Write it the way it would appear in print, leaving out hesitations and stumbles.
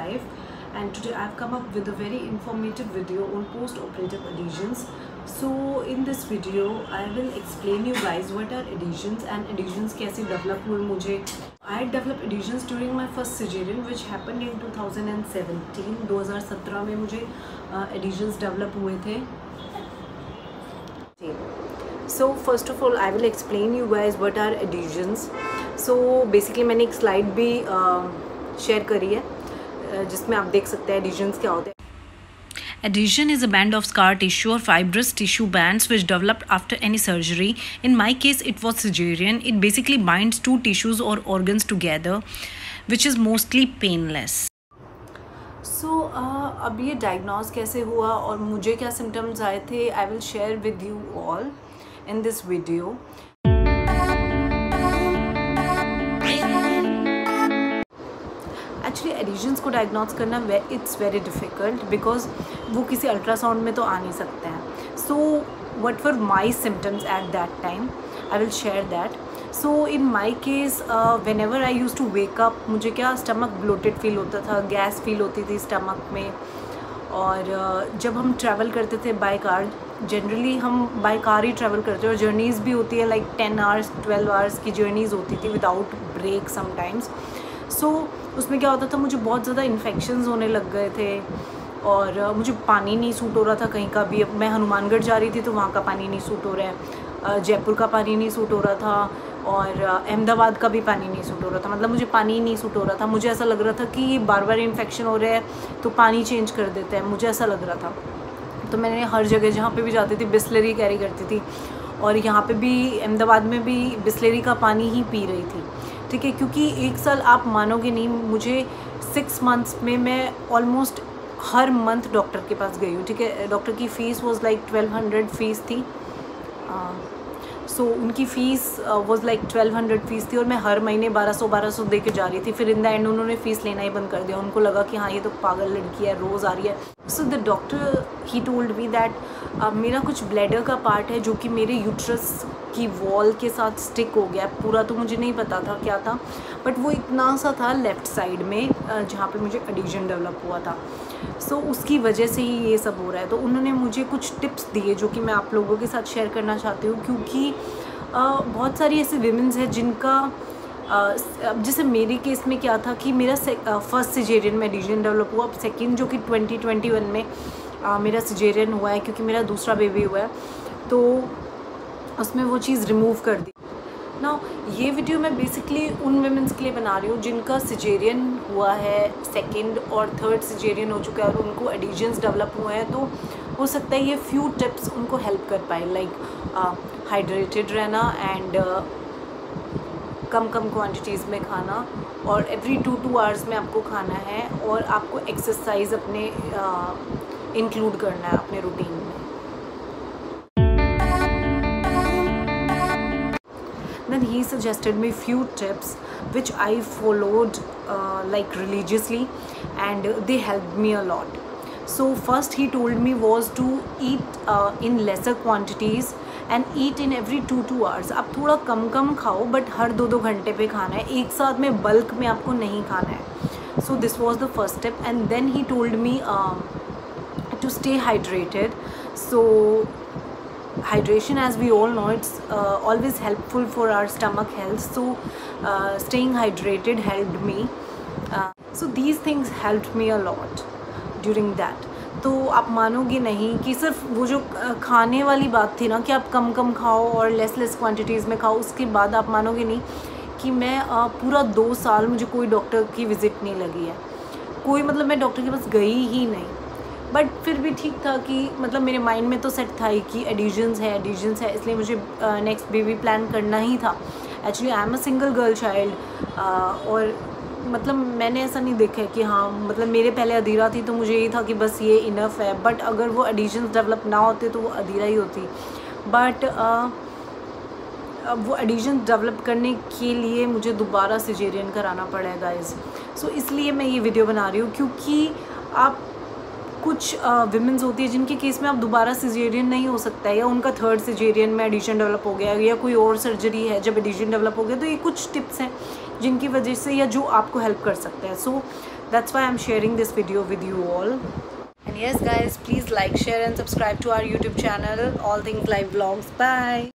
life, and today I've come up with a very informative video on post-operative adhesions. So in this video I will explain you guys what are adhesions and adhesions कैसे develop हुए मुझे. I developed adhesions during my first cesarean which happened in 2017. 2017 में मुझे adhesions develop हुए थे. So first of all I will explain you guys what are adhesions. So basically मैंने एक slide भी share करी है जिसमें आप देख सकते हैं adhesions क्या होते हैं. Adhesion is a band of scar tissue or fibrous tissue bands which developed after any surgery. In my case, it was cesarean. It basically binds two tissues or organs together, which is mostly painless. So, अब ये diagnose कैसे हुआ और मुझे क्या symptoms आए थे, I will share with you all in this video. Actually adhesions को डायग्नोस करना इट्स वेरी डिफ़िकल्ट बिकॉज वो किसी अल्ट्रासाउंड में तो आ नहीं सकते हैं. So whatever my symptoms at that time I will share that. So in my case whenever I use to wake up मुझे क्या स्टमक ब्लोटेड फील होता था, गैस फील होती थी स्टमक में. और जब हम ट्रैवल करते थे बाय कार, जनरली हम बाय कार ही ट्रैवल करते हैं और जर्नीज़ भी होती है लाइक 10 आवर्स 12 आवर्स की जर्नीज़ होती थी विदाउट ब्रेक समटाइम्स. सो उसमें क्या होता था, मुझे बहुत ज़्यादा इन्फेक्शंस होने लग गए थे और मुझे पानी नहीं सूट हो रहा था कहीं का भी. अब मैं हनुमानगढ़ जा रही थी तो वहाँ का पानी नहीं सूट हो रहा है, जयपुर का पानी नहीं सूट हो रहा था और अहमदाबाद का भी पानी नहीं सूट हो रहा था. मतलब मुझे पानी नहीं सूट हो रहा था. मुझे ऐसा लग रहा था कि बार बार इन्फेक्शन हो रहा है तो पानी चेंज कर देते हैं, मुझे ऐसा लग रहा था. तो मैंने हर जगह जहाँ पर भी जाती थी बिस्लरी कैरी करती थी और यहाँ पर भी अहमदाबाद में भी बिस्लरी का पानी ही पी रही थी. ठीक है, क्योंकि एक साल आप मानोगे नहीं, मुझे 6 मंथ्स में मैं ऑलमोस्ट हर मंथ डॉक्टर के पास गई हूँ. ठीक है, डॉक्टर की फ़ीस वाज लाइक 1200 फ़ीस थी. सो उनकी फ़ीस वाज लाइक 1200 फ़ीस थी और मैं हर महीने 1200 दे के जा रही थी. फिर इन द एंड उन्होंने फ़ीस लेना ही बंद कर दिया. उनको लगा कि हाँ ये तो पागल लड़की है, रोज़ आ रही है. So the doctor he told me that मेरा कुछ ब्लैडर का पार्ट है जो कि मेरे यूट्रस की वॉल के साथ स्टिक हो गया. पूरा तो मुझे नहीं पता था क्या था, बट वो इतना सा था लेफ़्ट साइड में जहाँ पे मुझे एडिशन डेवलप हुआ था. सो उसकी वजह से ही ये सब हो रहा है. तो उन्होंने मुझे कुछ टिप्स दिए जो कि मैं आप लोगों के साथ शेयर करना चाहती हूँ, क्योंकि बहुत सारी ऐसे विमेंस हैं जिनका जैसे मेरे केस में क्या था कि मेरा फर्स्ट सिजेरियन में एडिशन डेवलप हुआ. अब सेकेंड जो कि 2021 में मेरा सिजेरियन हुआ है क्योंकि मेरा दूसरा बेबी हुआ है, तो उसमें वो चीज़ रिमूव कर दी. ना ये वीडियो मैं बेसिकली उन वुमेंस के लिए बना रही हूँ जिनका सिजेरियन हुआ है, सेकंड और थर्ड सिजेरियन हो चुका है और उनको एडिशंस डेवलप हुए हैं. तो हो सकता है ये फ्यू टिप्स उनको हेल्प कर पाए, लाइक हाइड्रेटेड रहना एंड कम क्वांटिटीज़ में खाना और एवरी 2-2 आवर्स में आपको खाना है और आपको एक्सरसाइज अपने इंक्लूड करना है अपने रूटीन में. Then he suggested me few tips which I followed like religiously and they helped me a lot. So first he told me was to eat in lesser quantities and eat in every 2-2 hours. आप थोड़ा कम खाओ but हर 2-2 घंटे पे खाना है, एक साथ में बल्क में आपको नहीं खाना है. So this was the first tip and then he told me to stay hydrated. So hydration as we all know it's always helpful for our stomach health. So staying hydrated helped me. So these things helped me a lot during that. तो आप मानोगे नहीं कि सिर्फ वो जो खाने वाली बात थी ना कि आप कम खाओ और लेस क्वांटिटीज़ में खाओ, उसके बाद आप मानोगे नहीं कि मैं पूरा 2 साल मुझे कोई डॉक्टर की विज़िट नहीं लगी है, कोई मतलब मैं डॉक्टर के पास गई ही नहीं. बट फिर भी ठीक था कि मतलब मेरे माइंड में तो सेट था ही कि एडिशंस है इसलिए मुझे नेक्स्ट बेबी प्लान करना ही था. Actually I am a single girl child और मतलब मैंने ऐसा नहीं देखा है कि हाँ मतलब मेरे पहले अधीरा थी तो मुझे ये था कि बस ये इनफ है. बट अगर वो एडिशंस डेवलप ना होते तो वो अधीरा ही होती. बट वो एडिशंस डेवलप करने के लिए मुझे दोबारा सिजेरियन कराना पड़ेगा इस. सो इसलिए मैं ये वीडियो बना रही हूँ क्योंकि आप कुछ विमेंस होती है जिनके केस में आप दोबारा सिजेरियन नहीं हो सकता है या उनका थर्ड सिजेरियन में एडिशन डेवलप हो गया या कोई और सर्जरी है जब एडिशन डेवलप हो गया. तो ये कुछ टिप्स हैं जिनकी वजह से या जो आपको हेल्प कर सकते हैं. सो That's why I'm sharing this video with you all. And yes guys, please like, share and subscribe to our YouTube channel, All Things Life Vlogs. Bye.